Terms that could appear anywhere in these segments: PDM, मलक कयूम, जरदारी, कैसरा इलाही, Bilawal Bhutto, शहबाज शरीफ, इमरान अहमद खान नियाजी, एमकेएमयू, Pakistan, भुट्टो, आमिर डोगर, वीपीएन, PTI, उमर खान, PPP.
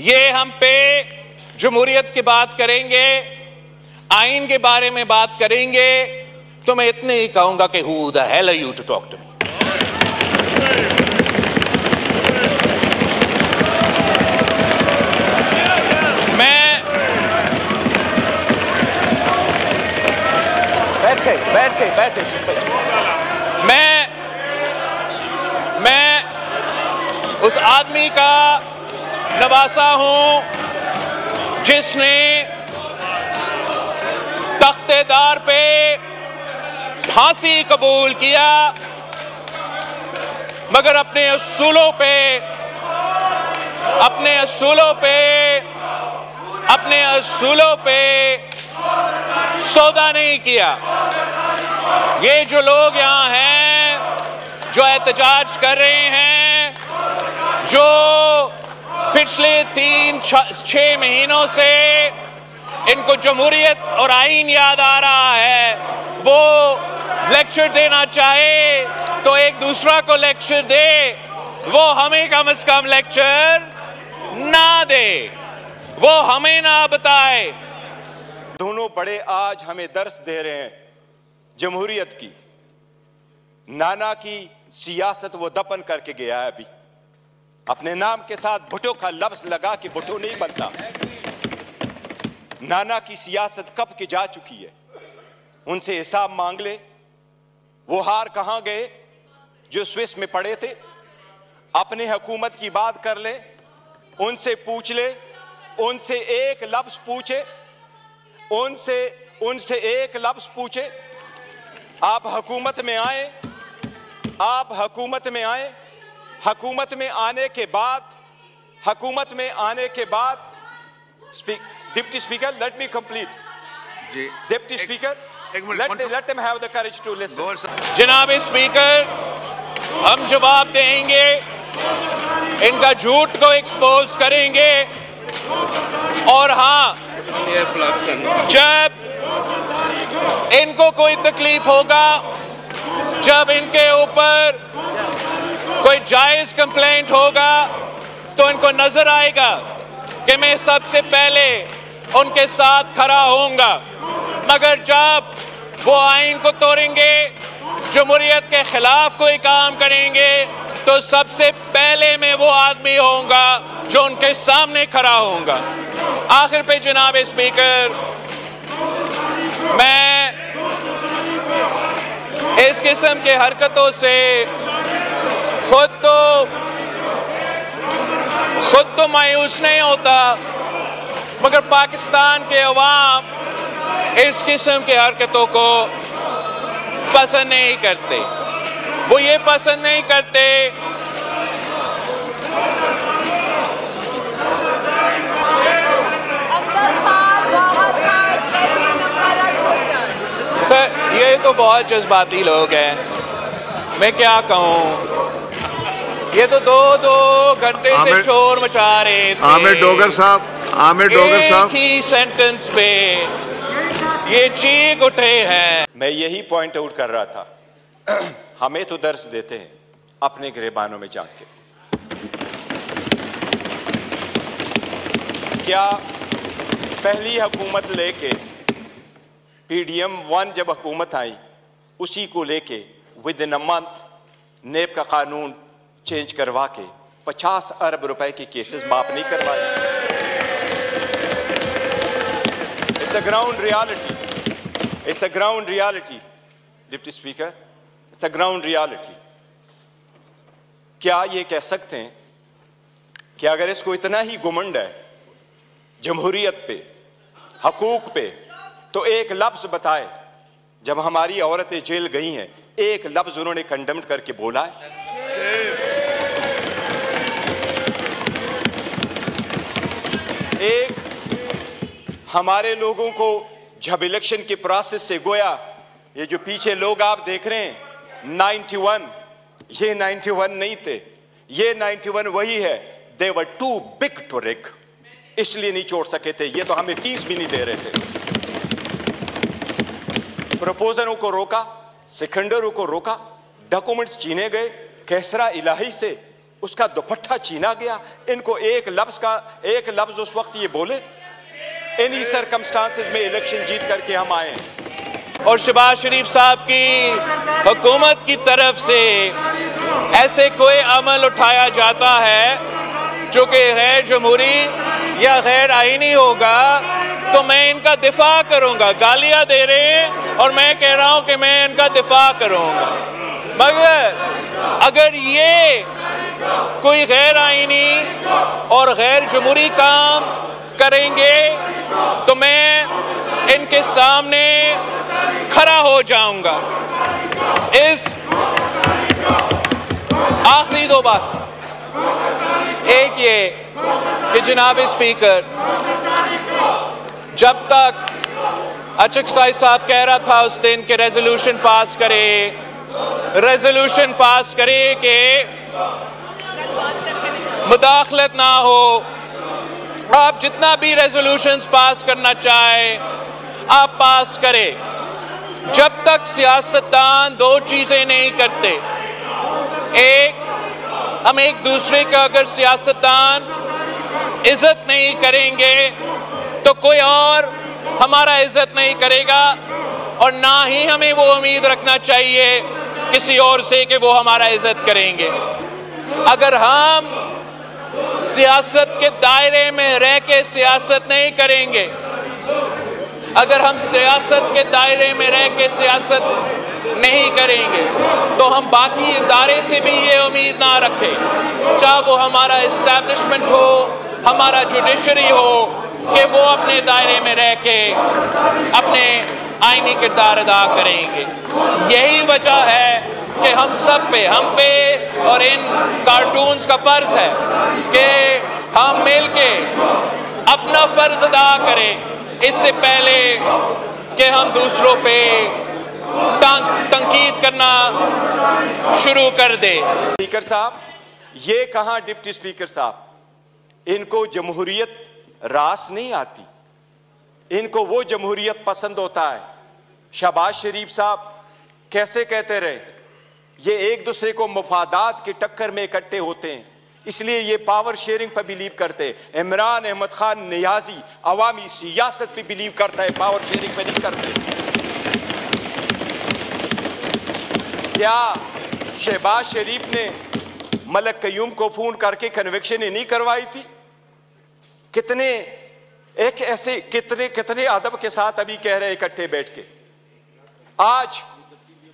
ये हम पे जमहूरियत की बात करेंगे, आइन के बारे में बात करेंगे, तो मैं इतने ही कहूंगा कि who the hell are you to talk to me. बैठे बैठे मैं उस आदमी का नवासा हूं जिसने तख्तेदार पे फांसी कबूल किया मगर अपने असूलों पे सौदा नहीं किया। ये जो लोग यहाँ हैं, जो एहतजाज कर रहे हैं, जो पिछले 3-6 महीनों से इनको जमहूरियत और आइन याद आ रहा है, वो लेक्चर देना चाहे तो एक दूसरा को लेक्चर दे, वो हमें कम से कम लेक्चर ना दे, वो हमें ना बताए। दोनों बड़े आज हमें दर्स दे रहे हैं जमहूरियत की। नाना की सियासत वो दफन करके गया है, अभी अपने नाम के साथ भुट्टो का लफ्ज लगा कि भुट्टो नहीं बनता। नाना की सियासत कब की जा चुकी है, उनसे हिसाब मांग ले। वो हार कहां गए जो स्विस में पड़े थे? अपने हुकूमत की बात कर ले, उनसे पूछ ले, उनसे एक लफ्ज पूछे, उनसे एक लफ्ज पूछे। आप हुकूमत में आए, हुकूमत में आने के बाद deputy speaker, let me complete ji. Deputy speaker, let them have the courage to listen. जनाब स्पीकर, हम जवाब देंगे, इनका झूठ को एक्सपोज करेंगे। और हाँ, जब इनको कोई तकलीफ होगा, जब इनके ऊपर कोई जायज कंप्लेंट होगा, तो इनको नजर आएगा कि मैं सबसे पहले उनके साथ खड़ा होऊंगा। मगर जब वो आइन को तोड़ेंगे, जमहूरियत के खिलाफ कोई काम करेंगे, तो सबसे पहले मैं वो आदमी होऊंगा जो उनके सामने खड़ा होऊंगा। आखिर पे जनाब स्पीकर, मैं इस किस्म के हरकतों से खुद तो मायूस नहीं होता, मगर पाकिस्तान के अवाम इस किस्म के हरकतों को पसंद नहीं करते। वो ये पसंद नहीं करते सर, ये तो बहुत जज्बाती लोग हैं, मैं क्या कहूँ। ये तो 2-2 घंटे से शोर मचा रहे थे। आमिर डोगर साहब की सेंटेंस पे ये चीख उठे हैं। मैं यही पॉइंट आउट कर रहा था, हमें तो दर्श देते हैं अपने गिरेबानों में जाके। क्या पहली हुकूमत लेके PDM-1 जब हुकूमत आई, उसी को लेके विद इन अ मंथ नेब का कानून चेंज करवा के 50 अरब रुपए के केसेस माफ नहीं करवाए? It's a ground reality deputy speaker, it's a ground reality. क्या ये कह सकते हैं कि अगर इसको इतना ही घुमंड है जमहूरियत पे, हकूक पे, तो एक लफ्ज बताए। जब हमारी औरतें जेल गई हैं, एक लफ्ज उन्होंने कंडेम करके बोला है? एक हमारे लोगों को जब इलेक्शन के प्रोसेस से गोया, ये जो पीछे लोग आप देख रहे हैं 91, ये 91 नहीं थे, ये 91 वही है। They were too big to रिक, इसलिए नहीं छोड़ सके थे। ये तो हमें 30 भी नहीं दे रहे थे। प्रपोजलों को रोका, सिकंदरों को रोका, डॉक्यूमेंट्स छीने गए कैसरा इलाही से, उसका दुपट्टा छीना गया, इनको एक लफ्ज़ उस वक्त ये बोले। इन्हीं सरकमस्टांसिस में इलेक्शन जीत करके हम आए और शहबाज शरीफ साहब की हुकूमत की तरफ से ऐसे कोई अमल उठाया जाता है जो कि गैर जमहूरी या गैर आईनी होगा तो मैं इनका दिफा करूंगा। गालियां दे रहे हैं और मैं कह रहा हूं कि मैं इनका दिफा करूंगा, मगर अगर ये कोई गैर आईनी और गैर जमहूरी काम करेंगे तो मैं इनके सामने खड़ा हो जाऊंगा। इस आखिरी दो बात, एक ये कि जनाब स्पीकर, जब तक अचक साहब कह रहा था उस दिन के रेजोल्यूशन पास करे कि मुदाखलत ना हो, आप जितना भी रेजोल्यूशंस पास करना चाहे आप पास करें। जब तक सियासतदान दो चीजें नहीं करते, एक हम एक दूसरे का अगर सियासतदान इज्जत नहीं करेंगे तो कोई और हमारा इज्जत नहीं करेगा और ना ही हमें वो उम्मीद रखना चाहिए किसी और से कि वो हमारा इज्जत करेंगे। अगर हम सियासत के दायरे में रह के सियासत नहीं करेंगे, अगर हम सियासत के दायरे में रह के सियासत नहीं करेंगे तो हम बाकी इदारे से भी ये उम्मीद ना रखें, चाहे वो हमारा इस्टेब्लिशमेंट हो, हमारा जुडिशरी हो, कि वो अपने दायरे में रह के अपने आईनी किरदार अदा करेंगे। यही वजह है कि हम सब पे, हम पे और इन कार्टून्स का फर्ज है कि हम मिल के अपना फर्ज अदा करें, इससे पहले कि हम दूसरों पे तंकीद करना शुरू कर दे। स्पीकर साहब, ये कहा डिप्टी स्पीकर साहब, इनको जमहूरियत रास नहीं आती, इनको वो जमहूरियत पसंद होता है। शहबाज शरीफ साहब कैसे कहते रहे, ये एक दूसरे को मुफादात के टक्कर में इकट्ठे होते हैं, इसलिए ये पावर शेयरिंग पर बिलीव करते। इमरान अहमद खान नियाजी अवामी सियासत पर बिलीव करता है, पावर शेयरिंग पर नहीं करते। क्या शहबाज शरीफ ने मलक कयूम को फोन करके कन्विक्शन ही नहीं करवाई थी? कितने अदब के साथ अभी कह रहे इकट्ठे बैठ के। आज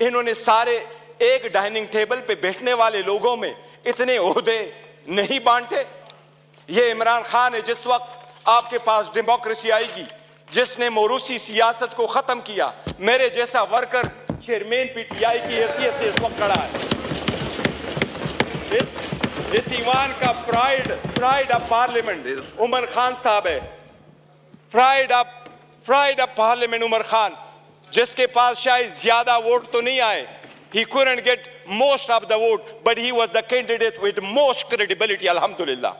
इन्होंने सारे एक डाइनिंग टेबल पे बैठने वाले लोगों में इतने ओहदे नहीं बांटे। ये इमरान खान है, जिस वक्त आपके पास डेमोक्रेसी आएगी, जिसने मोरूसी सियासत को खत्म किया, मेरे जैसा वर्कर चेयरमैन पीटीआई की हैसियत से इस वक्त खड़ा है। इस ईवान का pride of parliament उमर खान साहब है, pride of parliament उमर खान, जिसके पास शायद ज्यादा वोट तो नहीं आए, he couldn't get most of the vote, but he was the candidate with most credibility, alhamdulillah.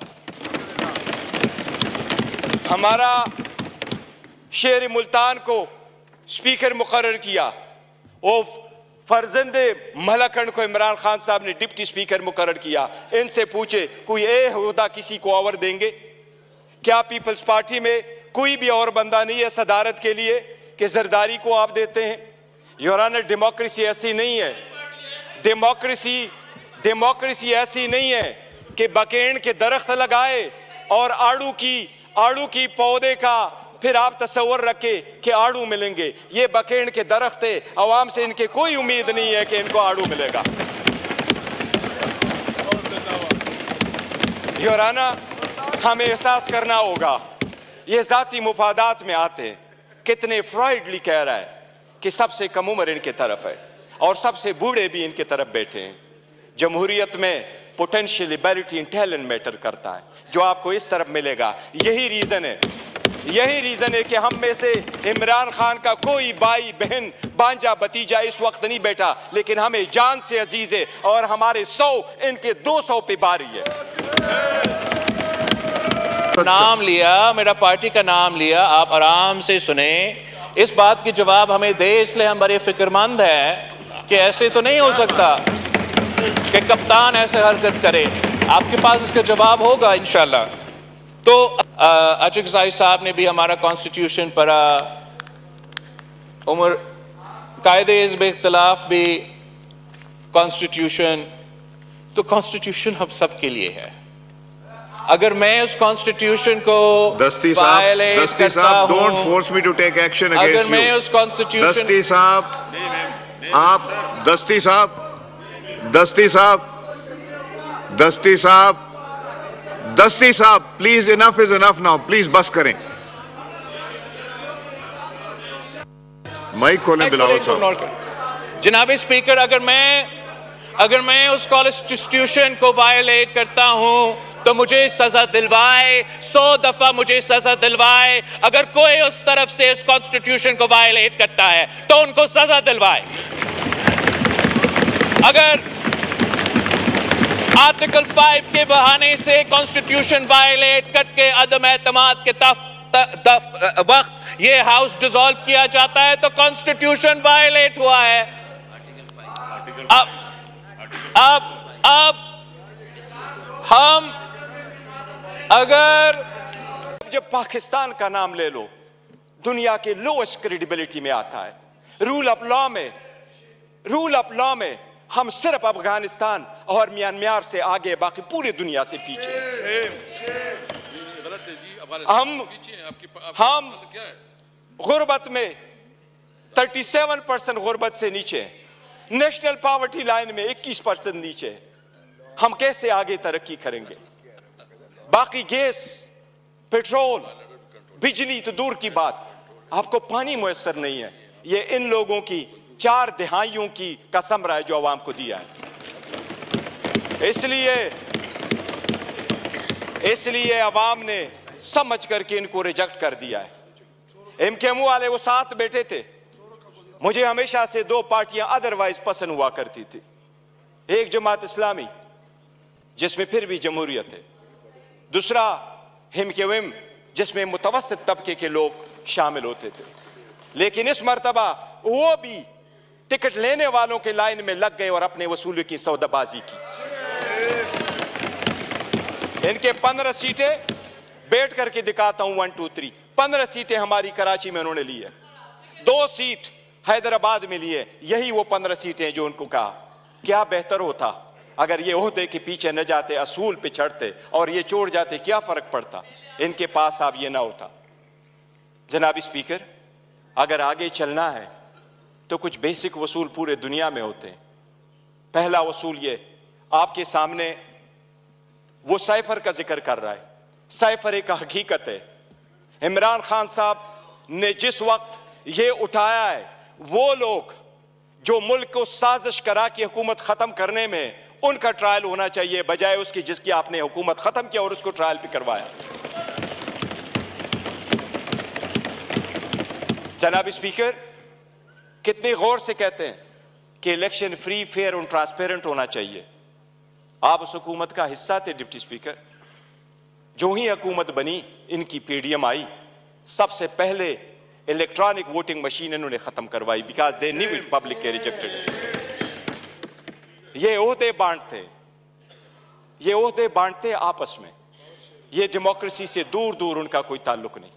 हमारा शेर मुल्तान को स्पीकर मुकर्रर किया और फर्जंदे मलकंड को इमरान खान साहब ने डिप्टी स्पीकर मुकर्रर किया। इनसे पूछे कोई अहदा किसी को और देंगे क्या? पीपल्स पार्टी में कोई भी और बंदा नहीं है सदारत के लिए कि जरदारी को आप देते हैं। योर ऑनर, डेमोक्रेसी ऐसी नहीं है, डेमोक्रेसी ऐसी नहीं है कि बकेन के दरख्त लगाए और आड़ू की पौधे का फिर आप तस्वर रखे कि आड़ू मिलेंगे। ये बकेन के दरख्त है, आवाम से इनके कोई उम्मीद नहीं है कि इनको आड़ू मिलेगा। योर ऑनर, हमें एहसास करना होगा ये जाती मुफादात में आते हैं। कितने फ्राइडली कह रहा है कि सबसे कम उम्र इनके तरफ है और सबसे बूढ़े भी इनके तरफ बैठे हैं। जमहूरियत में potential ability and talent matter करता है, जो आपको इस तरफ मिलेगा। यही रीजन है कि हम में से इमरान खान का कोई भाई बहन बांजा भतीजा इस वक्त नहीं बैठा, लेकिन हमें जान से अजीज है और हमारे 100 इनके 200 पे भारी है। नाम लिया, मेरा पार्टी का नाम लिया, आप आराम से सुने, इस बात की जवाब हमें दे। इसलिए हम बड़े फिक्रमंद हैं कि ऐसे तो नहीं हो सकता कि कप्तान ऐसे हरकत करे। आपके पास इसका जवाब होगा इंशाल्लाह। तो अचक साई साहब ने भी हमारा कॉन्स्टिट्यूशन पढ़ा, उमर कायदे इस बेख्तलाफ भी कॉन्स्टिट्यूशन, तो कॉन्स्टिट्यूशन हम सब के लिए है। अगर मैं उस कॉन्स्टिट्यूशन को वायलेट करता हूं, don't force me to take action against you. अगर मैं उस कॉन्स्टिट्यूशन, दस्ती साहब आप, दस्ती साहब, दस्ती साहब, दस्ती साहब, दस्ती साहब, please enough is enough now, please बस करें। माइक खोलें बिलावल साहब। जनाब स्पीकर, अगर मैं उस कॉन्स्टिट्यूशन को वायलेट करता हूं तो मुझे सजा दिलवाए, 100 दफा मुझे सजा दिलवाए। अगर कोई उस तरफ से उस कॉन्स्टिट्यूशन को वायलेट करता है तो उनको सजा दिलवाए। अगर आर्टिकल 5 के बहाने से कॉन्स्टिट्यूशन वायलेट करके अदम एतमाद के वक्त ये हाउस डिसॉल्व किया जाता है तो कॉन्स्टिट्यूशन वायलेट हुआ है। अब हम अगर जब पाकिस्तान का नाम ले लो, दुनिया के लोएस्ट क्रेडिबिलिटी में आता है। रूल ऑफ लॉ में हम सिर्फ अफगानिस्तान और म्यांमार से आगे, बाकी पूरी दुनिया से पीछे। हम गुर्बत में 37% गुर्बत से नीचे, नेशनल पावर्टी लाइन में 21% नीचे। हम कैसे आगे तरक्की करेंगे? बाकी गैस, पेट्रोल, बिजली तो दूर की बात, आपको पानी मुयसर नहीं है। ये इन लोगों की 4 दहाइयों की कसम रहा है जो आवाम को दिया है। इसलिए आवाम ने समझ करके इनको रिजेक्ट कर दिया है। एमकेएमयू वाले वो साथ बैठे थे। मुझे हमेशा से 2 पार्टियां अदरवाइज पसंद हुआ करती थी, एक जमात इस्लामी जिसमें फिर भी जमहूरियत है, दूसरा हिमकेविम जिसमें मुतवस्सित तबके के लोग शामिल होते थे। लेकिन इस मरतबा वो भी टिकट लेने वालों के लाइन में लग गए और अपने वसूली की सौदाबाजी की। इनके 15 सीटें बैठ करके दिखाता हूं, 1 2 3 15 सीटें हमारी कराची में उन्होंने ली है, 2 सीट हैदराबाद में लिए। यही वो 15 सीटें जो उनको कहा। क्या बेहतर होता अगर ये ओहदे के पीछे न जाते, असूल पे चढ़ते और ये छोड़ जाते, क्या फर्क पड़ता? इनके पास अब ये ना होता। जनाब स्पीकर, अगर आगे चलना है तो कुछ बेसिक वसूल पूरे दुनिया में होते हैं। पहला वसूल ये आपके सामने वो साइफर का जिक्र कर रहा है। साइफर एक हकीकत है। इमरान खान साहब ने जिस वक्त ये उठाया है, वो लोग जो मुल्क को साजिश करा के हुकूमत ख़त्म करने में, उनका ट्रायल होना चाहिए बजाय उसकी जिसकी आपने हुकूमत ख़त्म किया और उसको ट्रायल पे करवाया। जनाब स्पीकर, कितने गौर से कहते हैं कि इलेक्शन फ्री, फेयर और ट्रांसपेरेंट होना चाहिए। आप उस हुकूमत का हिस्सा थे डिप्टी स्पीकर। जो ही हुकूमत बनी, इनकी PDM आई, सबसे पहले इलेक्ट्रॉनिक वोटिंग मशीन इन्होंने खत्म करवाई, because they knew it, public के रिजेक्टेड। ये ओहदे बांटते आपस में, ये डेमोक्रेसी से दूर दूर उनका कोई ताल्लुक नहीं।